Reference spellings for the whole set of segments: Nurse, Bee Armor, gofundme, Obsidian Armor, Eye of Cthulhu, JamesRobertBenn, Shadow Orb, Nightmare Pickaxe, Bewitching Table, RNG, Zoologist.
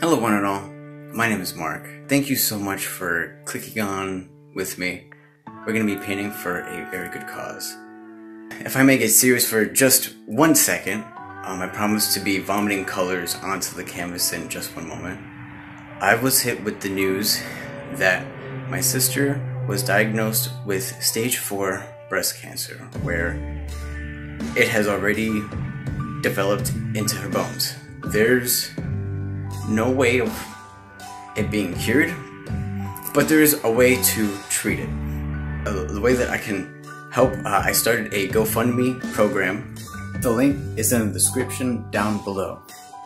Hello one and all, my name is Mark. Thank you so much for clicking on with me. We're going to be painting for a very good cause. If I may get serious for just 1 second, I promise to be vomiting colors onto the canvas in just one moment. I was hit with the news that my sister was diagnosed with stage 4 breast cancer, where it has already developed into her bones. There's no way of it being cured, but there is a way to treat it. The way that I can help, I started a GoFundMe program. The link is in the description down below.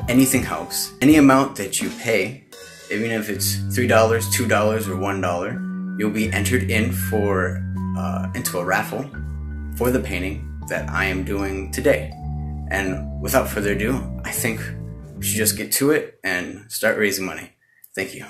Anything helps. Any amount that you pay, even if it's $3, $2, or $1, you'll be entered in for into a raffle for the painting that I am doing today. And without further ado, I think we should just get to it and start raising money. Thank you.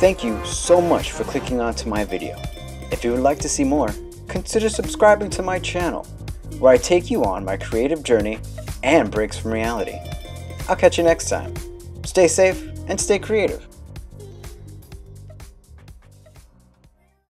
Thank you so much for clicking onto my video. If you would like to see more, consider subscribing to my channel, where I take you on my creative journey and breaks from reality. I'll catch you next time. Stay safe and stay creative.